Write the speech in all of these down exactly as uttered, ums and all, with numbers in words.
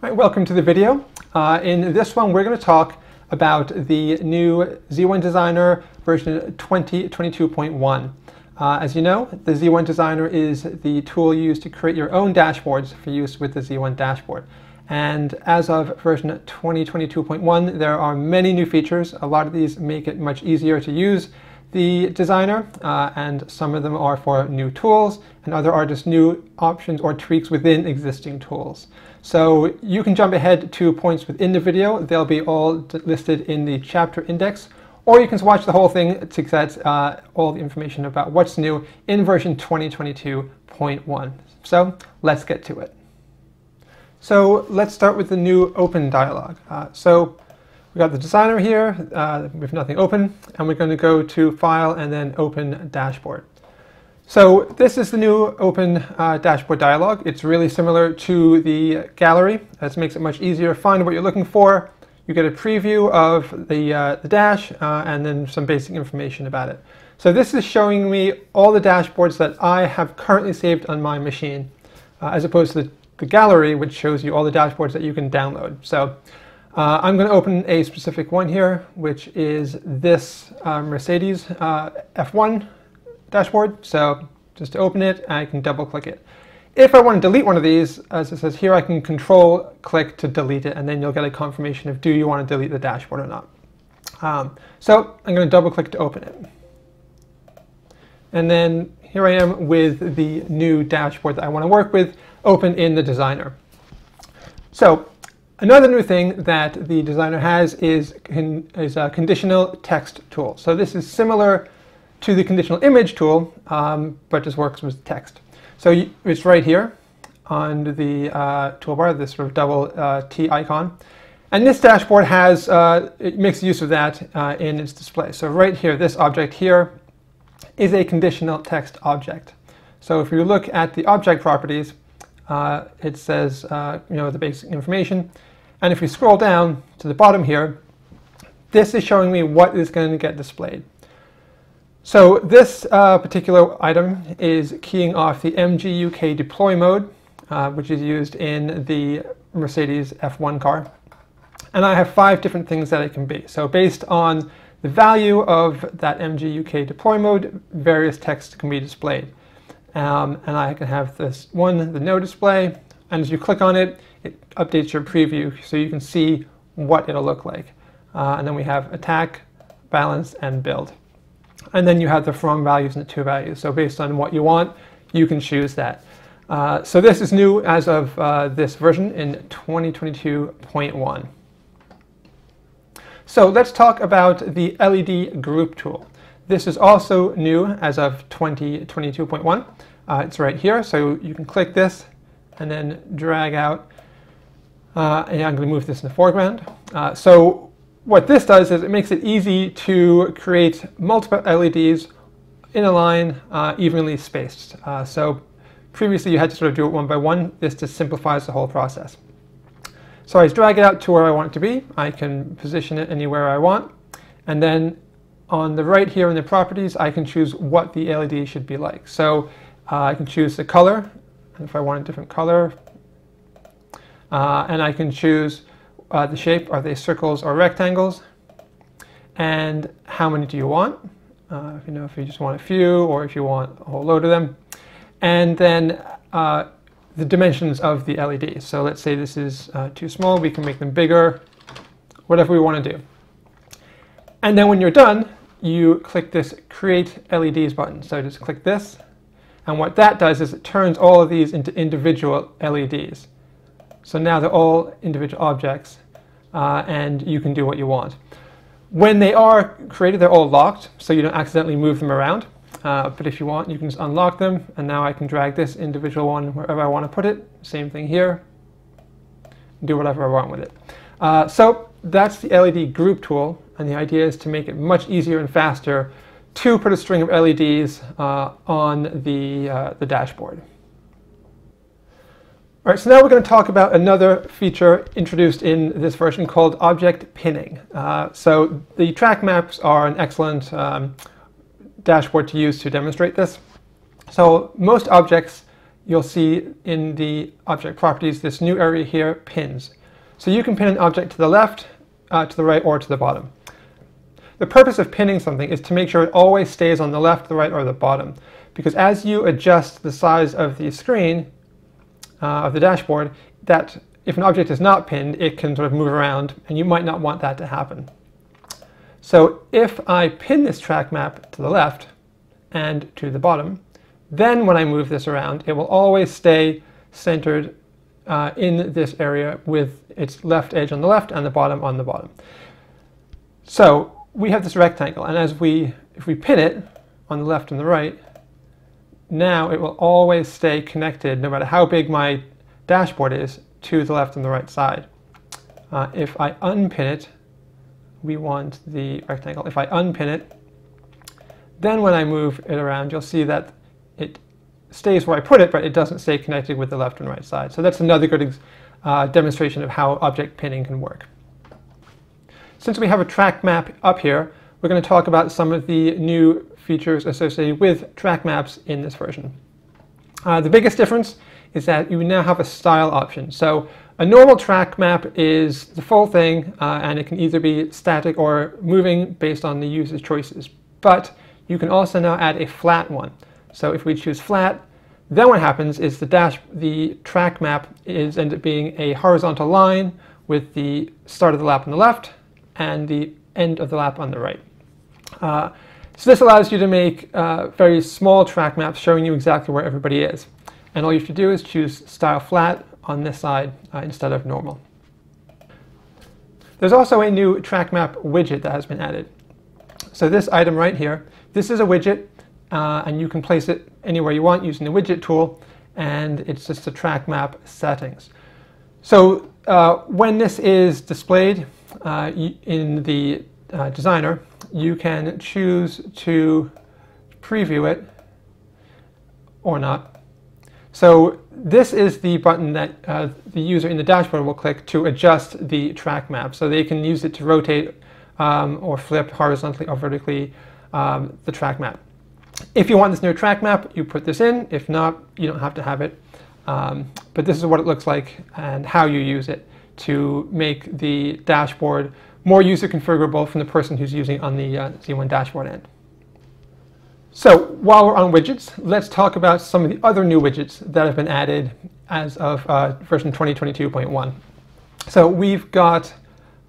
Right, welcome to the video. Uh, in this one, we're going to talk about the new Z one Designer version twenty twenty-two point one. Uh, as you know, the Z one Designer is the tool used to create your own dashboards for use with the Z one Dashboard. And as of version twenty twenty-two point one, there are many new features. A lot of these make it much easier to use the Designer, uh, and some of them are for new tools, and other are just new options or tweaks within existing tools. So you can jump ahead to points within the video. They'll be all listed in the chapter index, or you can watch the whole thing to get uh, all the information about what's new in version twenty twenty-two point one. So let's get to it. So let's start with the new open dialog. Uh, so we've got the Designer here, uh, we have nothing open, and we're going to go to File and then Open Dashboard. So this is the new Open uh, Dashboard dialog. It's really similar to the gallery. This makes it much easier to find what you're looking for. You get a preview of the, uh, the dash uh, and then some basic information about it. So this is showing me all the dashboards that I have currently saved on my machine, uh, as opposed to the, the gallery, which shows you all the dashboards that you can download. So Uh, I'm going to open a specific one here, which is this uh, Mercedes uh, F one dashboard. So just to open it, I can double click it. If I want to delete one of these, as it says here, I can control click to delete it, and then you'll get a confirmation of do you want to delete the dashboard or not. Um, so I'm going to double click to open it. And then here I am with the new dashboard that I want to work with open in the Designer. So another new thing that the Designer has is, con is a conditional text tool. So this is similar to the conditional image tool, um, but just works with text. So you, it's right here on the uh, toolbar, this sort of double uh, T icon. And this dashboard has, uh, it makes use of that uh, in its display. So right here, this object here is a conditional text object. So if you look at the object properties, uh, it says, uh, you know, the basic information. And if we scroll down to the bottom here, this is showing me what is going to get displayed. So this uh, particular item is keying off the M G U K deploy mode, uh, which is used in the Mercedes F one car. And I have five different things that it can be. So based on the value of that M G U K deploy mode, various texts can be displayed. Um, and I can have this one, the no display, and as you click on it, it updates your preview so you can see what it'll look like. Uh, and then we have attack, balance, and build. And then you have the from values and the to values. So based on what you want, you can choose that. Uh, so this is new as of uh, this version in twenty twenty-two point one. So let's talk about the L E D group tool. This is also new as of twenty twenty-two point one. Uh, it's right here, so you can click this and then drag out. Uh, and I'm going to move this in the foreground. Uh, so what this does is it makes it easy to create multiple L E Ds in a line, uh, evenly spaced. Uh, so previously you had to sort of do it one by one. This just simplifies the whole process. So I drag it out to where I want it to be. I can position it anywhere I want, and then on the right here in the properties, I can choose what the L E D should be like. So uh, I can choose the color, and if I want a different color, uh, and I can choose uh, the shape. Are they circles or rectangles? And how many do you want? Uh, you know, if you just want a few, or if you want a whole load of them. And then uh, the dimensions of the L E D. So let's say this is uh, too small. We can make them bigger, whatever we want to do. And then when you're done, you click this Create L E Ds button. So just click this, and what that does is it turns all of these into individual L E Ds. So now they're all individual objects, uh, and you can do what you want. When they are created, they're all locked, so you don't accidentally move them around. Uh, but if you want, you can just unlock them, and now I can drag this individual one wherever I want to put it. Same thing here. Do whatever I want with it. Uh, so that's the L E D group tool. And the idea is to make it much easier and faster to put a string of L E Ds uh, on the, uh, the dashboard. All right, so now we're going to talk about another feature introduced in this version called object pinning. Uh, so the track maps are an excellent um, dashboard to use to demonstrate this. So most objects you'll see in the object properties this new area here, pins. So you can pin an object to the left, uh, to the right, or to the bottom. The purpose of pinning something is to make sure it always stays on the left, the right, or the bottom. Because as you adjust the size of the screen, uh, of the dashboard, that if an object is not pinned, it can sort of move around, and you might not want that to happen. So if I pin this track map to the left and to the bottom, then when I move this around, it will always stay centered uh, in this area with its left edge on the left and the bottom on the bottom. So we have this rectangle, and as we, if we pin it on the left and the right, now it will always stay connected, no matter how big my dashboard is, to the left and the right side. Uh, if I unpin it, we want the rectangle. If I unpin it, then when I move it around, you'll see that it stays where I put it, but it doesn't stay connected with the left and right side. So that's another good uh, demonstration of how object pinning can work. Since we have a track map up here, we're going to talk about some of the new features associated with track maps in this version. Uh, the biggest difference is that you now have a style option. So a normal track map is the full thing, uh, and it can either be static or moving based on the user's choices. But you can also now add a flat one. So if we choose flat, then what happens is the dash, the track map is ends up being a horizontal line with the start of the lap on the left and the end of the lap on the right. Uh, so this allows you to make uh, very small track maps showing you exactly where everybody is. And all you should do is choose style flat on this side uh, instead of normal. There's also a new track map widget that has been added. So this item right here, this is a widget, uh, and you can place it anywhere you want using the widget tool, and it's just the track map settings. So uh, when this is displayed uh, in the uh, designer, you can choose to preview it or not. So this is the button that uh, the user in the dashboard will click to adjust the track map. So they can use it to rotate um, or flip horizontally or vertically um, the track map. If you want this new track map, you put this in. If not, you don't have to have it. Um, but this is what it looks like and how you use it to make the dashboard more user configurable from the person who's using it on the uh, Z one dashboard end. So while we're on widgets, let's talk about some of the other new widgets that have been added as of uh, version twenty twenty-two point one. So we've got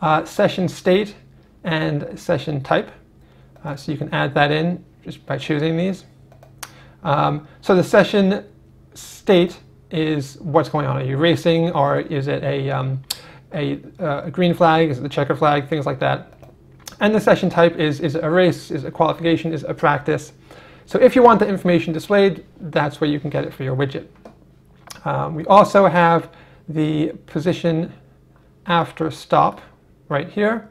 uh, session state and session type. Uh, so you can add that in just by choosing these. Um, so the session state is what's going on. Are you racing, or is it a, um, a, uh, a green flag? Is it the checker flag? Things like that. And the session type is, is a race, is a qualification, is a practice. So if you want the information displayed, that's where you can get it for your widget. Um, we also have the position after stop right here,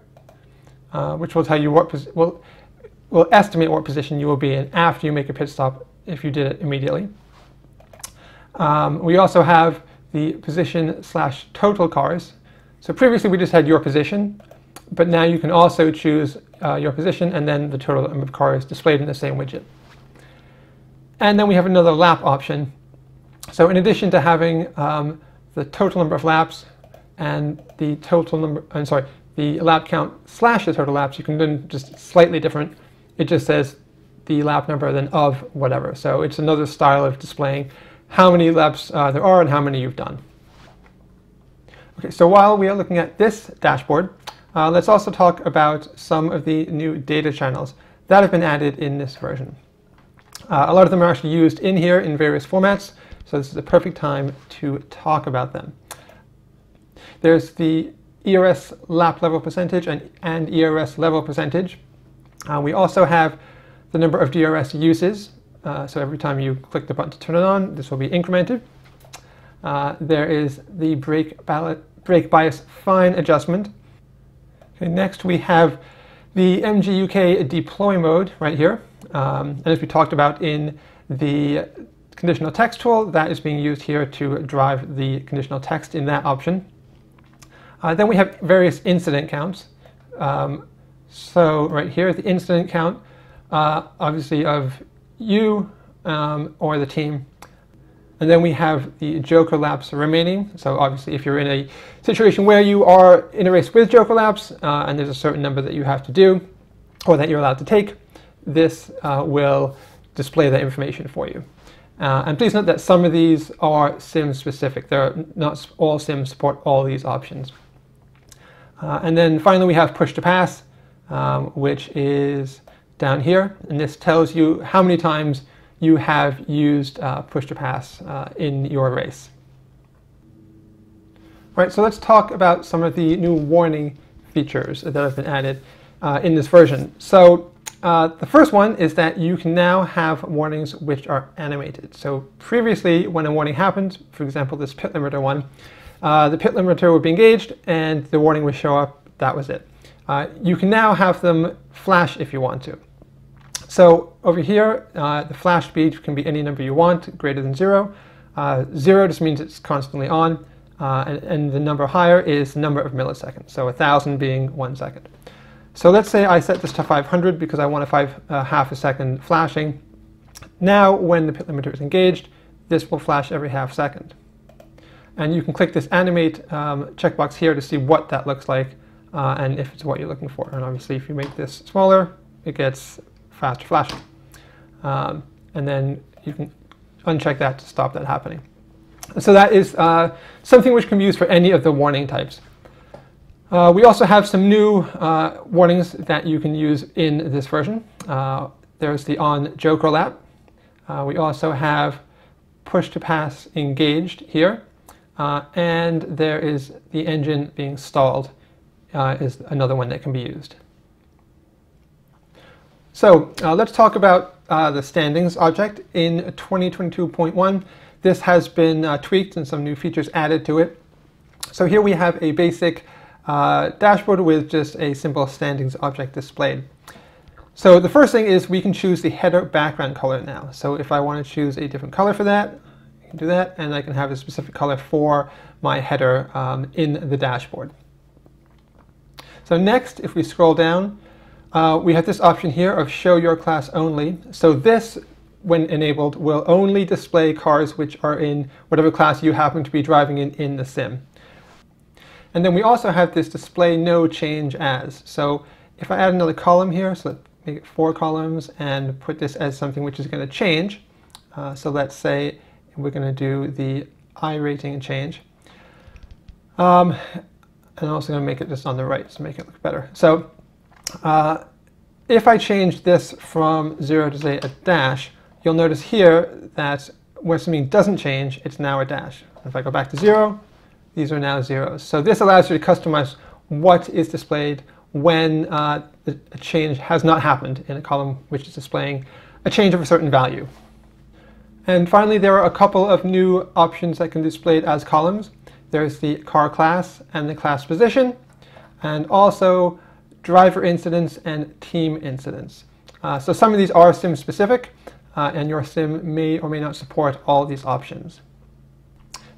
uh, which will tell you what posi will, will estimate what position you will be in after you make a pit stop if you did it immediately. Um, we also have the position slash total cars. So previously we just had your position, but now you can also choose uh, your position, and then the total number of cars displayed in the same widget. And then we have another lap option. So in addition to having um, the total number of laps and the total number, I'm sorry, the lap count slash the total laps, you can then just slightly different. It just says the lap number then of whatever. So it's another style of displaying how many laps uh, there are and how many you've done. Okay, so while we are looking at this dashboard, Uh, let's also talk about some of the new data channels that have been added in this version. Uh, a lot of them are actually used in here in various formats, so this is the perfect time to talk about them. There's the E R S lap level percentage and, and E R S level percentage. Uh, we also have the number of D R S uses, uh, so every time you click the button to turn it on, this will be incremented. Uh, there is the brake, brake bias fine adjustment. Okay, next we have the M G U K deploy mode right here, um, and as we talked about in the conditional text tool, that is being used here to drive the conditional text in that option. Uh, then we have various incident counts. Um, so right here, the incident count, uh, obviously of you um, or the team. And then we have the joker laps remaining. So obviously if you're in a situation where you are in a race with joker laps uh, and there's a certain number that you have to do or that you're allowed to take, this uh, will display that information for you. Uh, and please note that some of these are sim specific. They're not all sims support all these options. Uh, and then finally we have push to pass, um, which is down here, and this tells you how many times you have used uh, push to pass uh, in your race. All right, so let's talk about some of the new warning features that have been added uh, in this version. So uh, the first one is that you can now have warnings which are animated. So previously, when a warning happened, for example, this pit limiter one, uh, the pit limiter would be engaged and the warning would show up. That was it. Uh, you can now have them flash if you want to. So over here, uh, the flash speed can be any number you want, greater than zero. Uh, zero just means it's constantly on, uh, and, and the number higher is the number of milliseconds, so one thousand being one second. So let's say I set this to five hundred because I want a five, uh, half a second flashing. Now when the pit limiter is engaged, this will flash every half second. And you can click this animate um, checkbox here to see what that looks like uh, and if it's what you're looking for. And obviously if you make this smaller, it gets faster flashing. Um, and then you can uncheck that to stop that happening. So that is uh, something which can be used for any of the warning types. Uh, we also have some new uh, warnings that you can use in this version. Uh, there's the on joker lap. Uh, we also have push to pass engaged here. Uh, and there is the engine being stalled uh, is another one that can be used. So uh, let's talk about uh, the standings object in twenty twenty-two point one. This has been uh, tweaked and some new features added to it. So here we have a basic uh, dashboard with just a simple standings object displayed. So the first thing is we can choose the header background color now. So if I want to choose a different color for that, I can do that, and I can have a specific color for my header um, in the dashboard. So next, if we scroll down, Uh, we have this option here of show your class only. So this, when enabled, will only display cars which are in whatever class you happen to be driving in in the sim. And then we also have this display no change as. So if I add another column here, so let's make it four columns and put this as something which is going to change. Uh, so let's say we're going to do the I rating change. Um, and I'm also going to make it just on the right to make it look better. So Uh, if I change this from zero to say a dash, you'll notice here that where something doesn't change, it's now a dash. If I go back to zero, these are now zeros. So this allows you to customize what is displayed when uh, a change has not happened in a column which is displaying a change of a certain value. And finally, there are a couple of new options that can be displayed as columns. There's the car class and the class position, and also driver incidents and team incidents. Uh, so some of these are sim specific, uh, and your sim may or may not support all these options.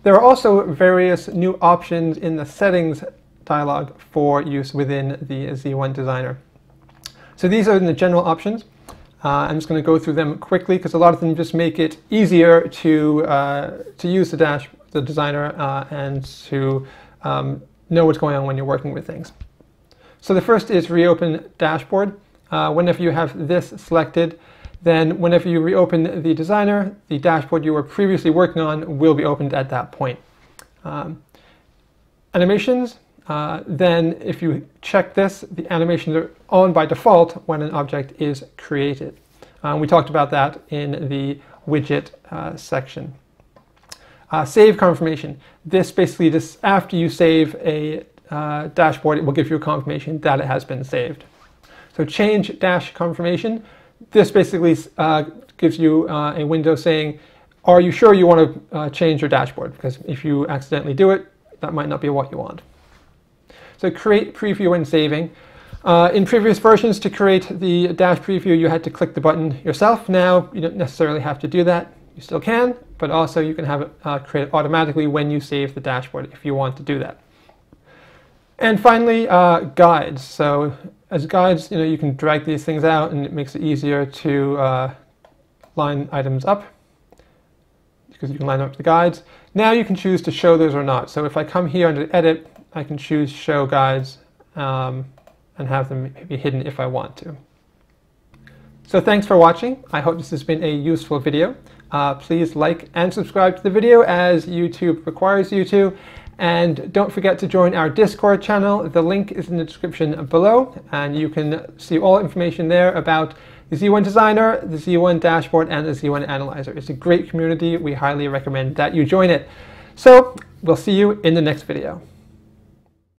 There are also various new options in the settings dialog for use within the Z one Designer. So these are in the general options. Uh, I'm just going to go through them quickly because a lot of them just make it easier to uh, to use the dash, the Designer, uh, and to um, know what's going on when you're working with things. So the first is reopen dashboard. Uh, whenever you have this selected, then whenever you reopen the Designer, the dashboard you were previously working on will be opened at that point. Um, animations, uh, then if you check this, the animations are on by default when an object is created. Um, we talked about that in the widget uh, section. Uh, save confirmation. This basically just after you save a Uh, dashboard, it will give you a confirmation that it has been saved. So change dash confirmation. This basically uh, gives you uh, a window saying, are you sure you want to uh, change your dashboard? Because if you accidentally do it, that might not be what you want. So create preview and saving. Uh, in previous versions, to create the dash preview, you had to click the button yourself. Now you don't necessarily have to do that. You still can, but also you can have it uh, created automatically when you save the dashboard if you want to do that. And finally, uh, guides. So as guides, you know, you can drag these things out and it makes it easier to uh, line items up. You because you can line up the guides. Now you can choose to show those or not. So if I come here under edit, I can choose show guides um, and have them be hidden if I want to. So thanks for watching. I hope this has been a useful video. Uh, please like and subscribe to the video as YouTube requires you to. And don't forget to join our Discord channel. The link is in the description below, and you can see all information there about the Z one Designer, the Z one Dashboard, and the Z one Analyzer. It's a great community. We highly recommend that you join it. So we'll see you in the next video.